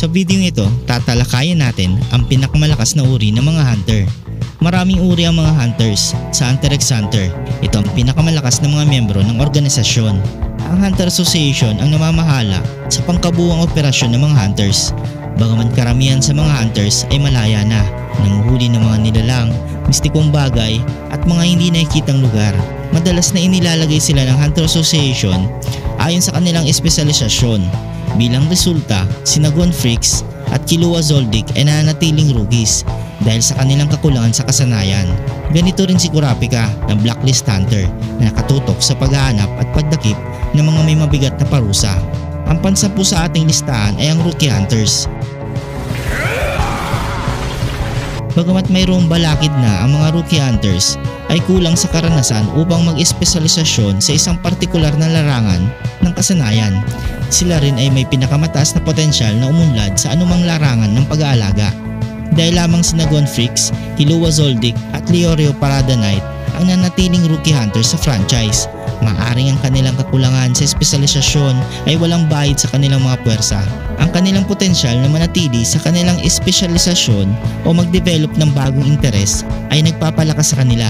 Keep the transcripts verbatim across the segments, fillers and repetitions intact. Sa video ito, tatalakayin natin ang pinakamalakas na uri ng mga hunter. Maraming uri ang mga hunters sa Hunter x Hunter. Ito ang pinakamalakas na mga miyembro ng organisasyon. Ang Hunter Association ang namamahala sa pangkabuuang operasyon ng mga hunters. Bagaman karamihan sa mga hunters ay malaya na, nanguhuli ng mga nilalang, mistikong bagay at mga hindi nakikitang lugar. Madalas na inilalagay sila ng Hunter Association ayon sa kanilang espesyalisasyon. Bilang resulta, si Naguan Freaks at Kilua Zoldyck ay nanatiling rugis dahil sa kanilang kakulangan sa kasanayan. Ganito rin si Kurapika na blacklist hunter na nakatutok sa paghahanap at pagdakip ng mga may mabigat na parusa. Ang pansampu sa ating listahan ay ang rookie hunters. Bagamat mayroong balakid na ang mga rookie hunters ay kulang sa karanasan upang mag-espesyalisasyon sa isang partikular na larangan ng kasanayan. Sila rin ay may pinakamataas na potensyal na umunlad sa anumang larangan ng pag-aalaga. Dahil lamang si Naguan Freaks, Kilua Zoldyck at Leorio Paradinight ang nanatiling rookie hunters sa franchise. Maaring ang kanilang kakulangan sa espesyalisasyon ay walang bayad sa kanilang mga puwersa. Ang kanilang potensyal na manatili sa kanilang espesyalisasyon o mag-develop ng bagong interes ay nagpapalakas sa kanila,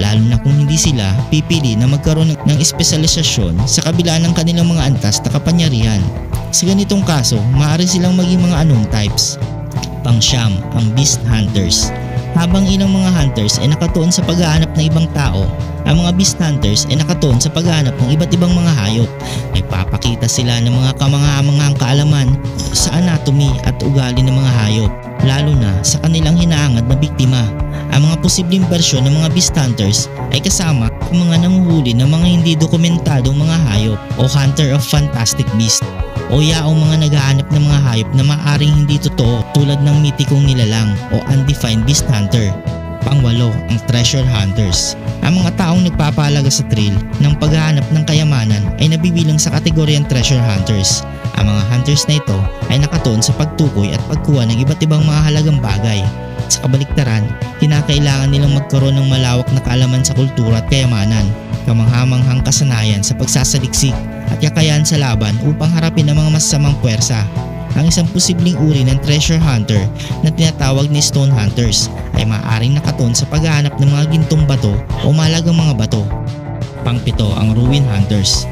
lalo na kung hindi sila pipili na magkaroon ng espesyalisasyon sa kabila ng kanilang mga antas na kapangyarihan. Sa ganitong kaso, maaari silang maging mga anong types. Pangsyam, ang Beast Hunters. Habang ilang mga hunters ay nakatuon sa paghahanap ng ibang tao, ang mga beast hunters ay nakatuon sa paghahanap ng iba't ibang mga hayop. Nagpapakita sila ng mga kamangha-manghang kaalaman sa anatomy at ugali ng mga hayop, lalo na sa kanilang hinaangad na biktima. Ang mga posibleng bersyon ng mga beast hunters ay kasama ang mga nanguhuli ng mga hindi dokumentadong mga hayop o hunter of fantastic beast o yaong mga naghahanap ng mga hayop na maaaring hindi totoo tulad ng mitikong nilalang o undefined beast hunter. Pangwalo, ang treasure hunters. Ang mga taong nagpapahalaga sa thrill ng paghahanap ng kayamanan ay nabibilang sa kategoryang treasure hunters. Ang mga hunters na ito ay nakatuon sa pagtukoy at pagkuha ng iba't ibang mahalagang bagay. Sa kabaliktaran, kinakailangan nilang magkaroon ng malawak na kaalaman sa kultura at kayamanan, kamanghamanghang kasanayan sa pagsasaliksik at kakayahan sa laban upang harapin ang mga masasamang puwersa. Ang isang posibleng uri ng treasure hunter na tinatawag ni stone hunters ay maaaring nakatuon sa paghahanap ng mga gintong bato o mahalagang mga bato. Pangpito, ang ruin hunters.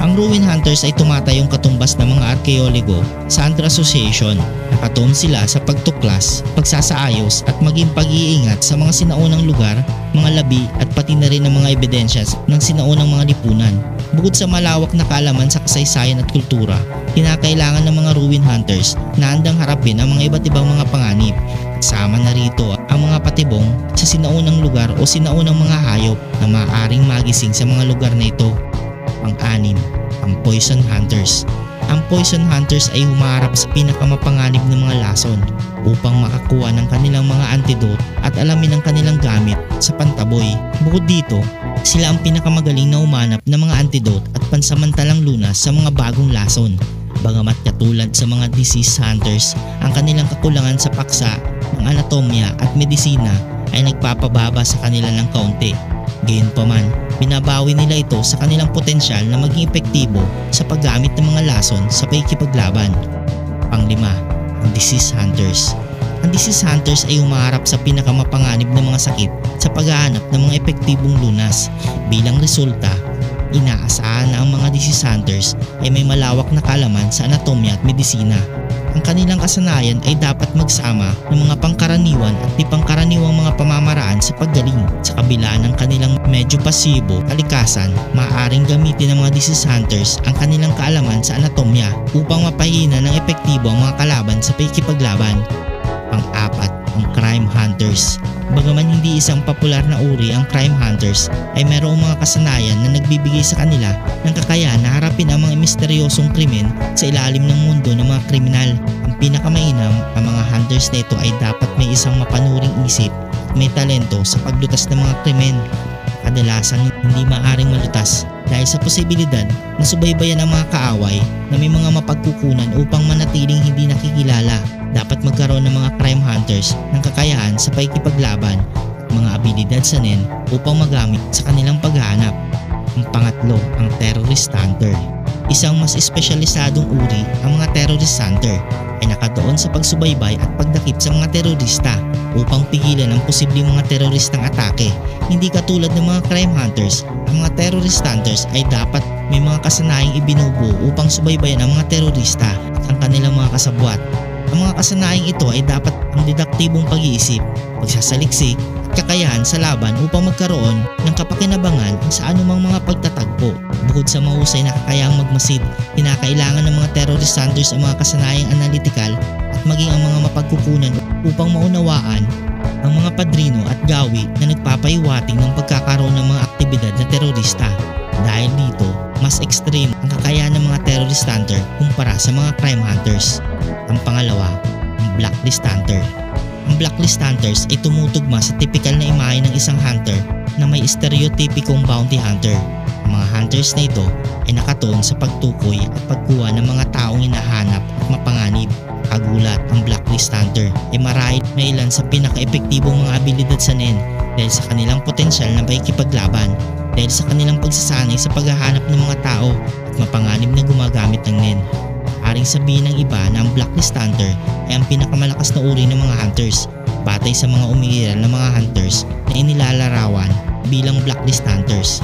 Ang ruin hunters ay tumatayong katumbas ng mga arkeologo sa Hunter Association. Nakatuon sila sa pagtuklas, pagsasaayos at maging pag-iingat sa mga sinaunang lugar, mga labi at pati na rin ang mga ebidensyas ng sinaunang mga lipunan. Bukod sa malawak na kaalaman sa kasaysayan at kultura, kinakailangan ng mga ruin hunters na handang harapin ang mga iba't ibang mga panganib. Sama na rito ang mga patibong sa sinaunang lugar o sinaunang mga hayop na maaaring magising sa mga lugar na ito. Pang-anim, ang poison hunters. Ang poison hunters ay humaharap sa pinakamapanganib ng mga lason upang makakuha ng kanilang mga antidote at alamin ang kanilang gamit sa pantaboy. Bukod dito, sila ang pinakamagaling na humanap ng mga antidote at pansamantalang lunas sa mga bagong lason. Bagamat katulad sa mga disease hunters, ang kanilang kakulangan sa paksa ng anatomya at medisina ay nagpapababa sa kanila ng kaunti. Gayunpaman, binabawi nila ito sa kanilang potensyal na maging epektibo sa paggamit ng mga lason sa pakikipaglaban. Panglima, ang disease hunters. Ang disease hunters ay humaharap sa pinakamapanganib na mga sakit sa paghahanap ng mga epektibong lunas. Bilang resulta, inaasahan na ang mga disease hunters ay may malawak na kaalaman sa anatomya at medisina. Ang kanilang kasanayan ay dapat magsama ng mga pangkaraniwan at di pangkaraniwang mga pamamaraan sa paggaling. Sa kabila ng kanilang medyo pasibo kalikasan, maaaring gamitin ng mga disease hunters ang kanilang kaalaman sa anatomya upang mapahina ng epektibo ang mga kalaban sa pakikipaglaban. Pang-apat, ang crime hunters. Bagaman hindi isang popular na uri ang crime hunters, ay mayroong mga kasanayan na nagbibigay sa kanila ng kakayahan na harapin ang mga misteryosong krimen sa ilalim ng mundo ng mga kriminal. Ang pinakamainam, ang mga hunters na ito ay dapat may isang mapanuring isip, may talento sa paglutas ng mga krimen. Kadalasang hindi maaring malutas dahil sa posibilidad na subaybayan ang mga kaaway na may mga mapagkukunan upang manatiling hindi nakikilala. Dapat magkaroon ng mga crime hunters ng kakayahan sa pakikipaglaban at mga abilidad sanin upang magamit sa kanilang paghahanap. Ang pangatlo, ang terrorist hunter. Isang mas espesyalisadong uri ang mga terrorist hunter. ay nakatuon sa pagsubaybay at pagdakip sa mga terorista upang pigilan ang posibleng mga teroristang atake. Hindi katulad ng mga crime hunters, ang mga terrorist hunters ay dapat may mga kasanaing ibinubuo upang subaybayan ang mga terorista at ang kanilang mga kasabwat. Ang mga kasanaing ito ay dapat ang didaktibong pag-iisip, pagsasaliksik at kakayahan sa laban upang magkaroon ng kapakinabangan sa anumang mga pagtatagpo. Bukod sa mahusay na kakayang magmasid, kinakailangan ng mga terrorist hunters ang mga kasanaing analitikal at maging ang mga mapagkukunan upang maunawaan ang mga padrino at gawi na nagpapahiwatig ng pagkakaroon ng mga aktibidad na terorista. Dahil dito, mas extreme ang kakayahan ng mga terrorist hunter kumpara sa mga crime hunters. Ang pangalawa, ang blacklist hunter. Ang blacklist hunters ay tumutugma sa tipikal na imahe ng isang hunter na may stereotipikong bounty hunter. Ang mga hunters na ito ay nakatuon sa pagtukoy at pagkuha ng mga taong hinahanap at mapanganib. Kagulat, ang blacklist hunter ay marahil na ilan sa pinaka-epektibong mga abilidad sa N E N dahil sa kanilang potensyal na makikipaglaban, dahil sa kanilang pagsasanay sa paghahanap ng mga tao at mapanganib na gumagamit ng N E N. Maaring sabihin ng iba na ang blacklist hunter ay ang pinakamalakas na uri ng mga hunters batay sa mga umiiral na mga hunters na inilalarawan bilang blacklist hunters.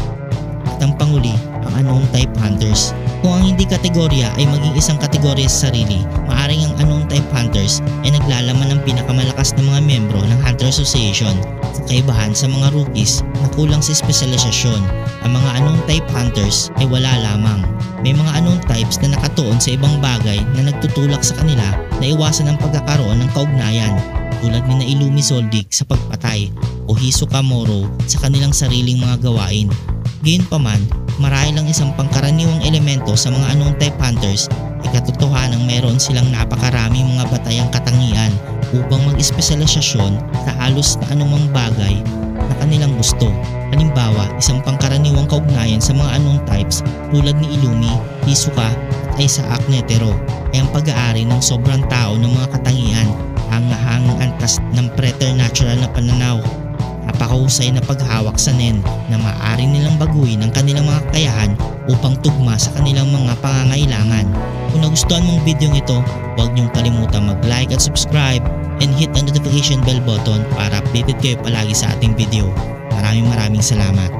At ang panguli, ang unknown type hunters. Kung ang hindi kategorya ay maging isang kategorya sa sarili, maaaring ang unknown type hunters ay naglalaman ng pinakamalakas na mga miyembro ng Hunter Association. Sa kaibahan sa mga rookies na kulang sa espesyalisasyon, ang mga unknown type hunters ay wala lamang. May mga unknown types na nakatuon sa ibang bagay na nagtutulak sa kanila na iwasan ang pagkakaroon ng kaugnayan, tulad ni na Illumi Zoldyck sa pagpatay o Hisoka Morow sa kanilang sariling mga gawain. Gayunpaman, marahil ang isang pangkaraniwang elemento sa mga unknown type hunters ay katotohanang meron silang napakaraming mga batayang katangian upang mag-espesyalisasyon sa halos na anumang bagay na kanilang gusto. Halimbawa, isang pangkaraniwang kaugnayan sa mga unknown types tulad ni Illumi, Hisoka at Isaac Netero ay ang pag-aari ng sobrang tao ng mga katangian, hanga-hangang antas ng preternatural na pananaw, napakahusay na paghawak sa N E N na maaari nilang baguhin ang kanilang mga kakayahan upang tugma sa kanilang mga pangangailangan. Kung nagustuhan mong video ito, huwag niyong kalimutan mag-like at subscribe and hit ang notification bell button para updated kayo palagi sa ating video. Maraming maraming salamat.